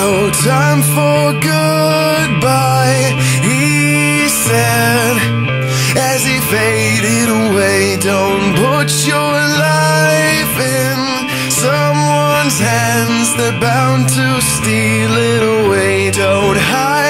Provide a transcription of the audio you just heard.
No time for goodbye, he said, as he faded away. Don't put your life in someone's hands, they're bound to steal it away. Don't hide